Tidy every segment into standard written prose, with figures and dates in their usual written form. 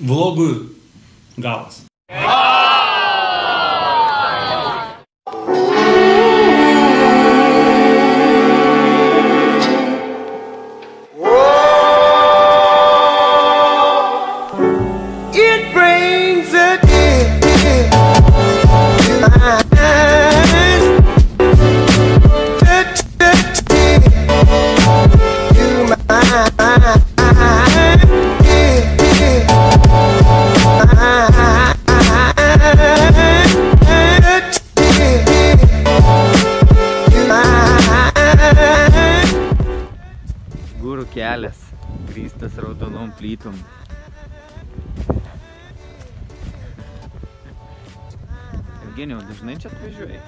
vlogui galas. Kelias grįstas raudonom plytom. Jevgenijau, dažnai čia atvažiuoji?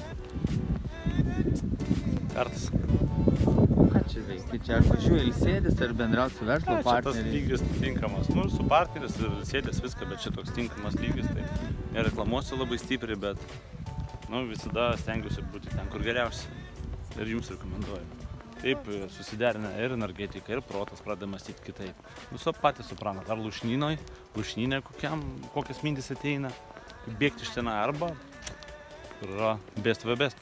Kartas. Ką čia veiki? Čia ar važiuoji ilsėdis ar bendrauti su verslo partneriais? Čia tas lygis tinkamas. Nu, su partneris ir ilsėdis viską, bet čia toks tinkamas lygis. Tai nereklamuosiu labai stipriai, bet nu, visada stengiuosi būti ten, kur geriausiai. Ir jums rekomenduoju. Taip susiderina ir energetika, ir protas pradeda mąstyti kitaip. Viso patys supranat, ar lūšnynoj, lūšnynė kokias mintys ateina, bėgti iš ten arba yra best of best.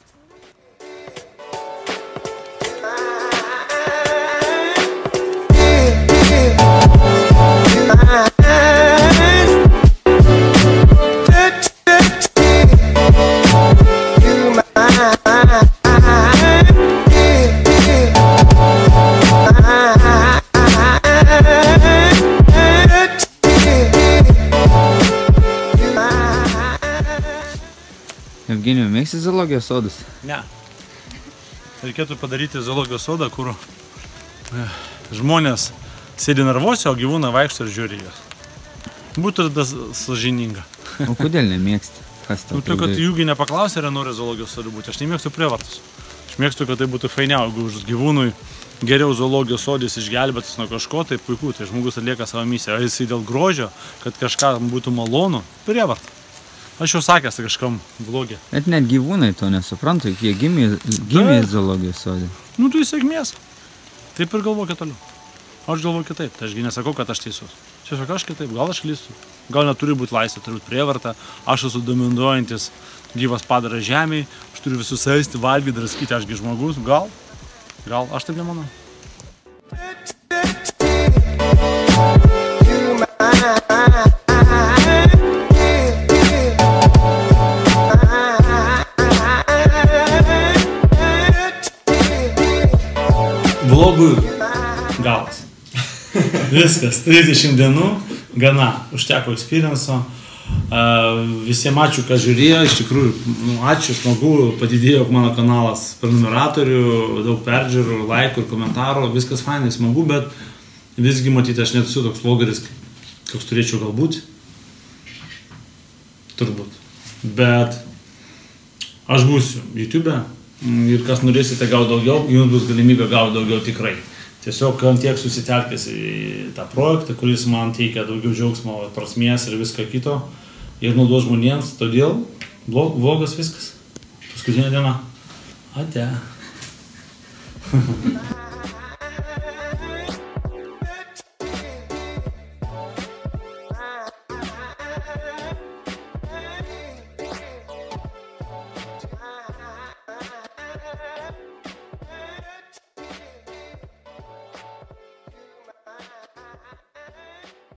Jevgenijau, mėgsti zoologijos sodus? Ne. Reikėtų padaryti zoologijos sodą, kur žmonės sėdi narvuose, o gyvūna vaikšto ir žiūri juos. Būtų tas sąžininga. O kodėl nemėgsti? Nu, tai, kad jūgi nepaklausė, ar nori zoologijos sodų būti. Aš nemėgstu prievartus. Aš mėgstu, kad tai būtų fainiau, jeigu gyvūnui geriau zoologijos sodys išgelbėtas nuo kažko, tai puiku, tai žmogus atlieka savo misiją. O jisai dėl grožio, kad kažkam būtų malonu, prievartą. Aš jau sakęs kažkam vlogė. Net gyvūnai to nesupranta, juk jie gimė zoologijos sodė. Nu, tai sėkmės. Taip ir galvokit toliau. Aš galvoju kitaip, tai ašgi nesakau, kad aš teisus. Čia sakau, aš kitaip, gal aš klystu. Gal neturi būti laisvė, turi būti prievarta. Aš esu dominuojantis gyvas padaras žemėj. Aš turiu visus aisti, valgyti, raskyti, ašgi žmogus. Gal aš taip nemanau. Vlogui galas. Viskas, 30 dienų, gana, užteko experience'o. Visiems ačiū, kad žiūrėjo, iš tikrųjų, ačiū, smagu, padidėjo mano kanalas prenumeratorių, daug peržiūrų, laikų ir komentarų, viskas fainai, smagu, bet visgi matyti, aš nesu toks vlogeris, koks turėčiau galbūt. Turbūt. Bet aš būsiu YouTube'e. Ir kas norėsite gauti daugiau, jums bus galimybė gauti daugiau tikrai. Tiesiog ant tiek susitelkęs į tą projektą, kuris man teikia daugiau džiaugsmo, prasmės ir viską kito. Ir naudos žmonėms, todėl vlogas viskas. Paskutinė diena. Ate.